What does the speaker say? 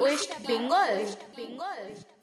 West Bengal.